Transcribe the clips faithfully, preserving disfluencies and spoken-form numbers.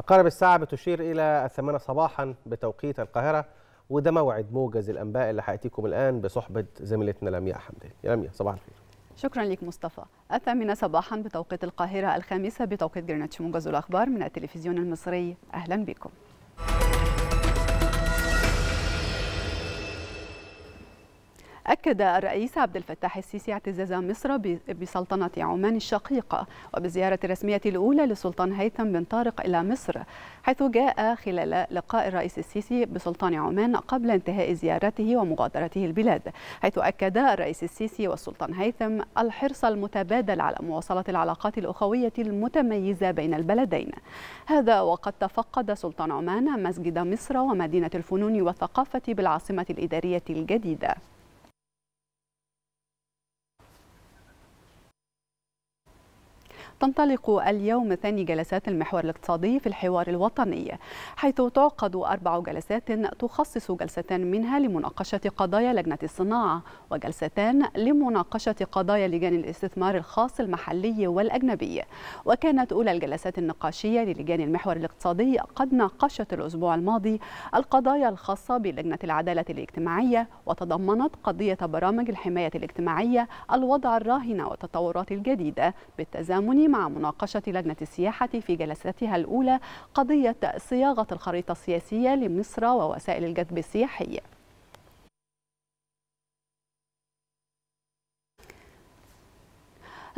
أقارب الساعة بتشير إلى الثامنة صباحا بتوقيت القاهرة، وده موعد موجز الأنباء اللي هيأتيكم الآن بصحبة زميلتنا لمياء حمدي. يا لمياء صباح الخير. شكرا لك مصطفى. الثامنة صباحا بتوقيت القاهرة، الخامسة بتوقيت جرينتش، موجز الأخبار من التلفزيون المصري. أهلا بكم. أكد الرئيس عبد الفتاح السيسي اعتزاز مصر بسلطنة عمان الشقيقة وبالزيارة الرسمية الأولى للسلطان هيثم بن طارق إلى مصر، حيث جاء خلال لقاء الرئيس السيسي بسلطان عمان قبل انتهاء زيارته ومغادرته البلاد، حيث أكد الرئيس السيسي والسلطان هيثم الحرص المتبادل على مواصلة العلاقات الأخوية المتميزة بين البلدين. هذا وقد تفقد سلطان عمان مسجد مصر ومدينة الفنون والثقافة بالعاصمة الإدارية الجديدة. تنطلق اليوم ثاني جلسات المحور الاقتصادي في الحوار الوطني، حيث تعقد أربع جلسات تخصص جلستان منها لمناقشة قضايا لجنة الصناعة وجلستان لمناقشة قضايا لجان الاستثمار الخاص المحلي والأجنبي. وكانت أولى الجلسات النقاشية للجان المحور الاقتصادي قد ناقشت الأسبوع الماضي القضايا الخاصة بلجنة العدالة الاجتماعية، وتضمنت قضية برامج الحماية الاجتماعية الوضع الراهن والتطورات الجديدة، بالتزامن مع مناقشة لجنة السياحة في جلستها الأولى قضية صياغة الخريطة السياسية لمصر ووسائل الجذب السياحي.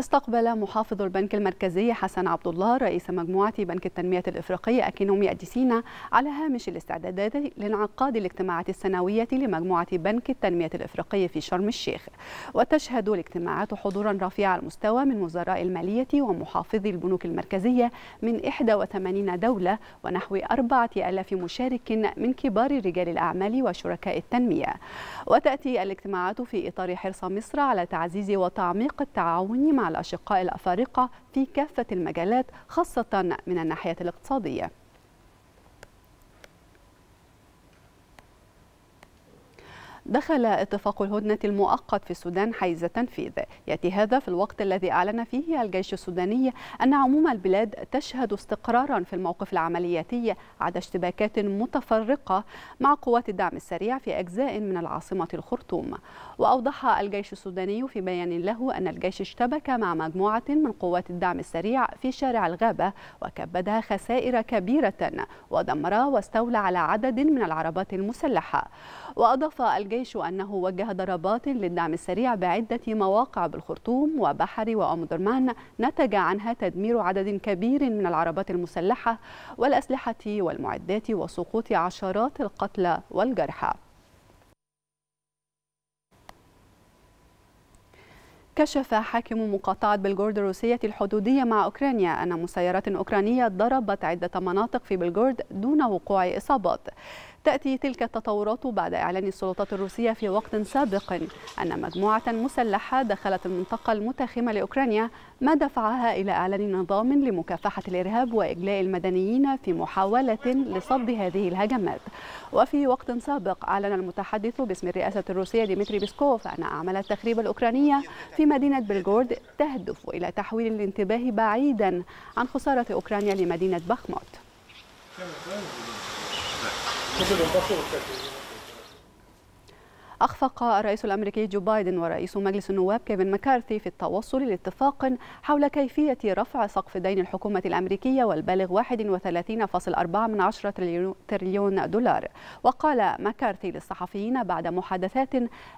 استقبل محافظ البنك المركزي حسن عبد الله رئيس مجموعة بنك التنمية الإفريقي أكينومي أديسينا على هامش الاستعدادات لانعقاد الاجتماعات السنوية لمجموعة بنك التنمية الإفريقي في شرم الشيخ. وتشهد الاجتماعات حضورا رفيع المستوى من وزراء المالية ومحافظي البنوك المركزية من إحدى وثمانين دولة ونحو أربعة آلاف مشارك من كبار رجال الأعمال وشركاء التنمية. وتأتي الاجتماعات في إطار حرص مصر على تعزيز وتعميق التعاون مع مع الأشقاء الأفارقة في كافة المجالات، خاصة من الناحية الاقتصادية. دخل اتفاق الهدنة المؤقت في السودان حيز التنفيذ، يأتي هذا في الوقت الذي أعلن فيه الجيش السوداني أن عموم البلاد تشهد استقرارا في الموقف العملياتي عدا اشتباكات متفرقة مع قوات الدعم السريع في أجزاء من العاصمة الخرطوم. وأوضح الجيش السوداني في بيان له أن الجيش اشتبك مع مجموعة من قوات الدعم السريع في شارع الغابة وكبدها خسائر كبيرة ودمر واستولى على عدد من العربات المسلحة. وأضاف الجيش أنه وجه ضربات للدعم السريع بعدة مواقع بالخرطوم وبحري وأم درمان نتج عنها تدمير عدد كبير من العربات المسلحة والأسلحة والمعدات وسقوط عشرات القتلى والجرحى. كشف حاكم مقاطعة بلجورد الروسية الحدودية مع أوكرانيا أن مسيرات أوكرانية ضربت عدة مناطق في بلجورد دون وقوع إصابات. تأتي تلك التطورات بعد إعلان السلطات الروسية في وقت سابق أن مجموعة مسلحة دخلت المنطقة المتاخمة لأوكرانيا، ما دفعها إلى إعلان نظام لمكافحة الإرهاب وإجلاء المدنيين في محاولة لصد هذه الهجمات. وفي وقت سابق أعلن المتحدث باسم الرئاسة الروسية ديمتري بيسكوف أن أعمال التخريب الأوكرانية في مدينة بلجورد تهدف إلى تحويل الانتباه بعيدا عن خسارة أوكرانيا لمدينة بخموت. أخفق الرئيس الأمريكي جو بايدن ورئيس مجلس النواب كيفن مكارثي في التوصل لاتفاق حول كيفية رفع سقف دين الحكومة الأمريكية والبالغ واحد وثلاثين فاصلة أربعة تريليون دولار. وقال مكارثي للصحفيين بعد محادثات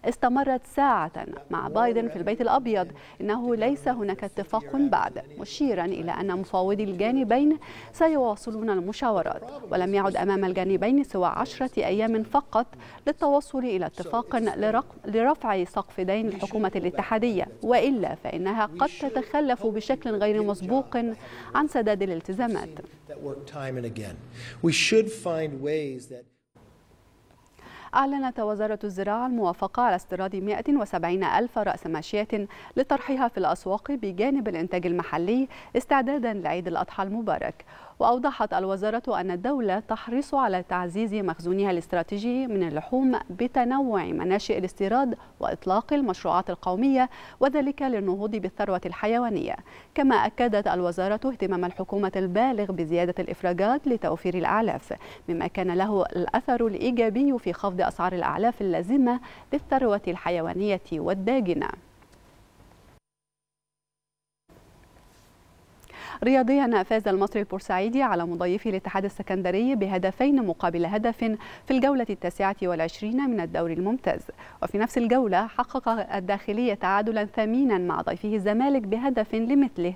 استمرت ساعة مع بايدن في البيت الأبيض إنه ليس هناك اتفاق بعد، مشيرا إلى أن مفاوضي الجانبين سيواصلون المشاورات، ولم يعد أمام الجانبين سوى عشرة أيام فقط للتوصل إلى اتفاق لرفع سقف دين الحكومة الاتحادية، وإلا فإنها قد تتخلف بشكل غير مسبوق عن سداد الالتزامات. أعلنت وزارة الزراعة الموافقة على استيراد مئة وسبعين ألف رأس ماشية لطرحها في الأسواق بجانب الإنتاج المحلي استعدادا لعيد الأضحى المبارك. وأوضحت الوزارة أن الدولة تحرص على تعزيز مخزونها الاستراتيجي من اللحوم بتنوع مناشئ الاستيراد وإطلاق المشروعات القومية، وذلك للنهوض بالثروة الحيوانية. كما أكدت الوزارة اهتمام الحكومة البالغ بزيادة الإفراجات لتوفير الأعلاف، مما كان له الأثر الإيجابي في خفض أسعار الأعلاف اللازمة للثروة الحيوانية والداجنة. رياضيا، فاز المصري البورسعيدي على مضيفي الاتحاد السكندري بهدفين مقابل هدف في الجولة التاسعة والعشرين من الدوري الممتاز. وفي نفس الجولة حقق الداخلي تعادلا ثمينا مع ضيفه الزمالك بهدف لمثله.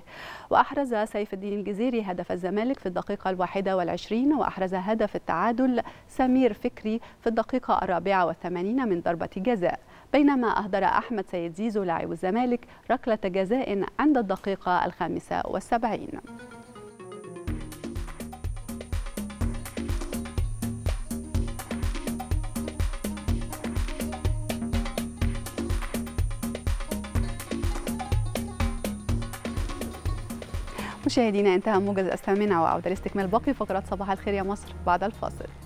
وأحرز سيف الدين الجزيري هدف الزمالك في الدقيقة الواحدة والعشرين، وأحرز هدف التعادل سمير فكري في الدقيقة الرابعة والثمانين من ضربة جزاء، بينما أهدر أحمد سيد زيزو لاعب الزمالك ركلة جزاء عند الدقيقة الخامسة والسبعين. مشاهدينا، انتهى موجز الثامنة، وعودة لاستكمال باقي فقرات صباح الخير يا مصر بعد الفاصل.